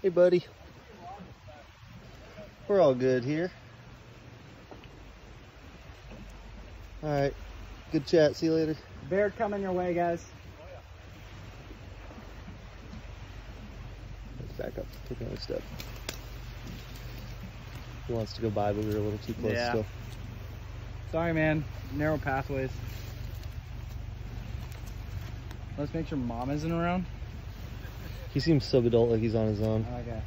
Hey buddy, we're all good here. All right, good chat, see you later. Bear coming your way, guys. Let's back up, take another step. He wants to go by, but we were a little too close still. Sorry, man, narrow pathways. Let's make sure mom isn't around. He seems sub-adult, like he's on his own. Okay.